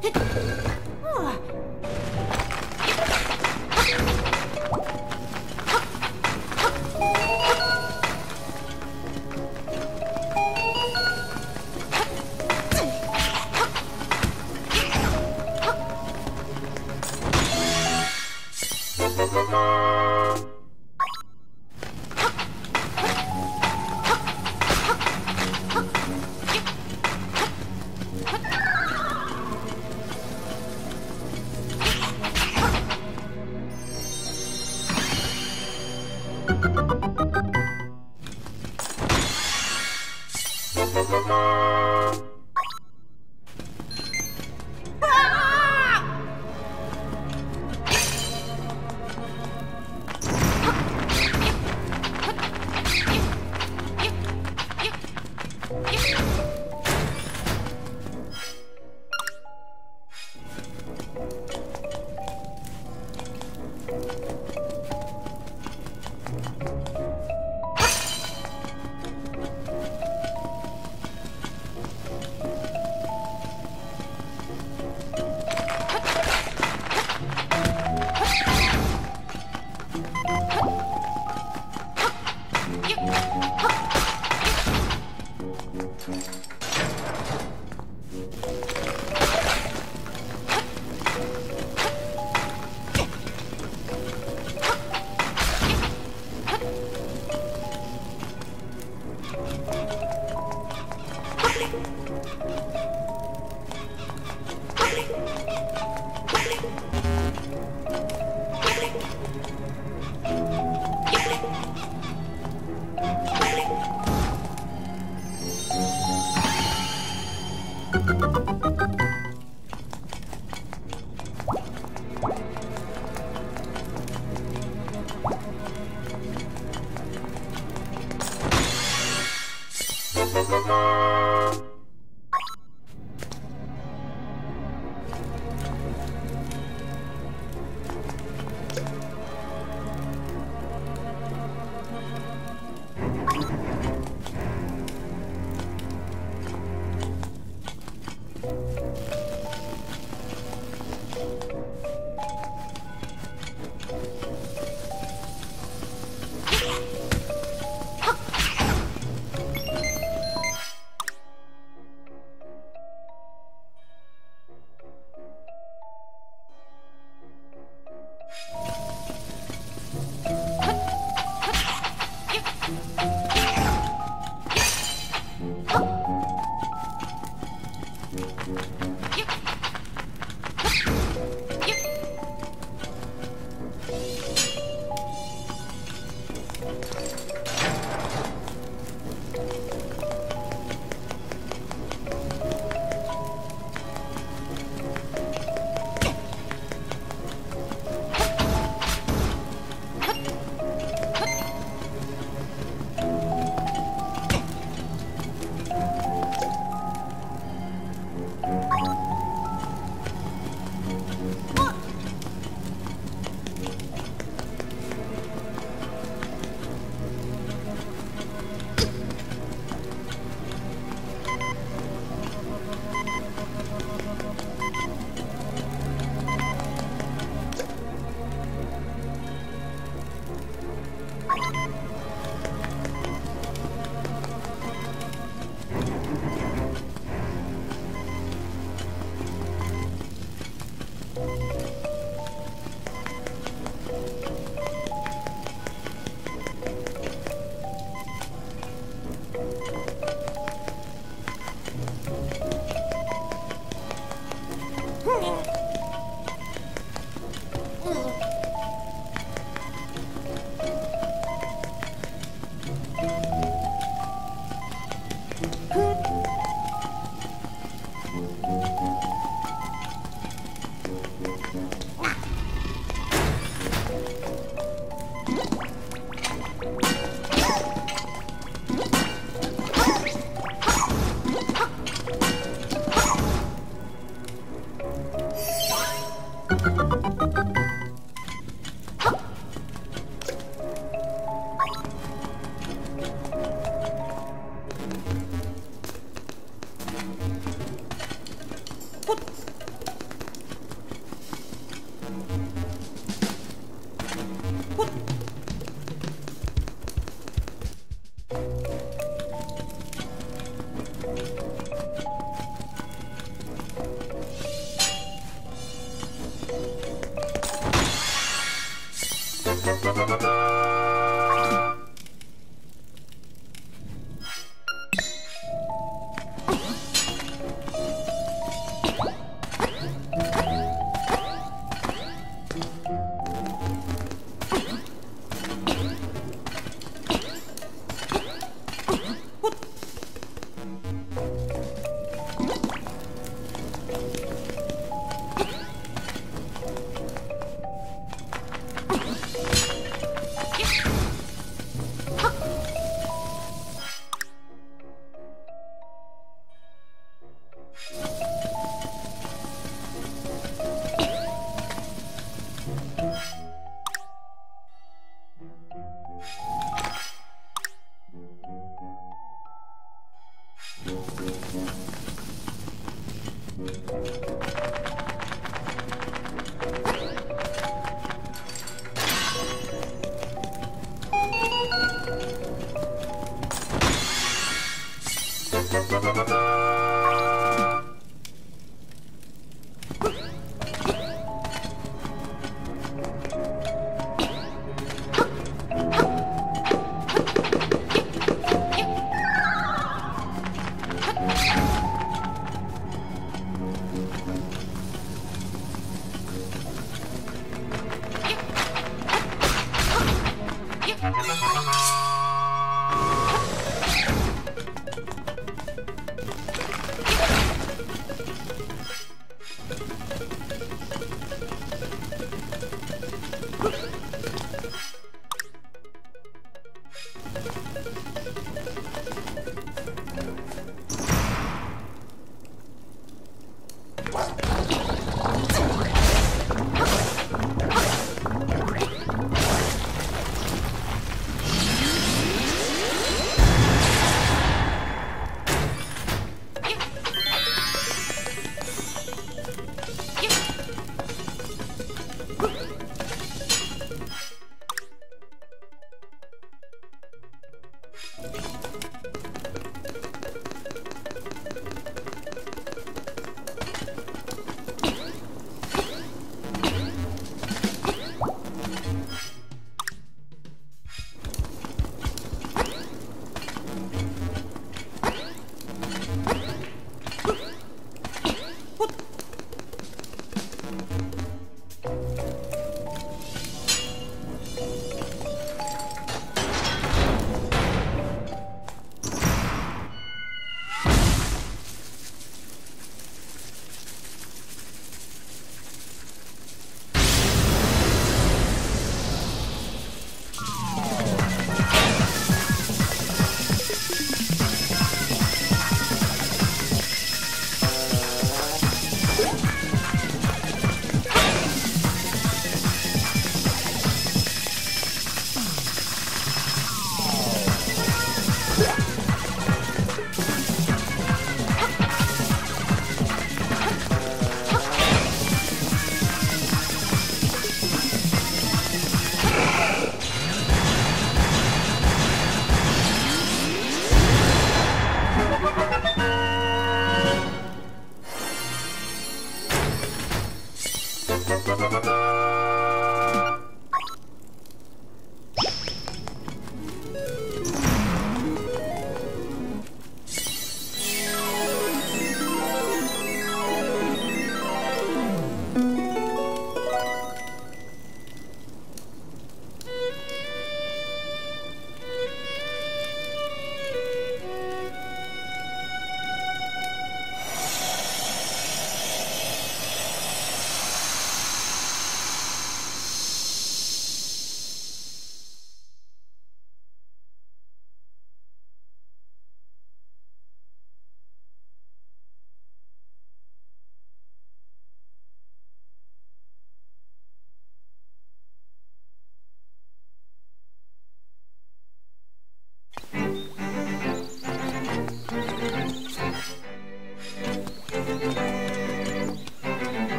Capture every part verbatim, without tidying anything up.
You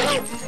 Help!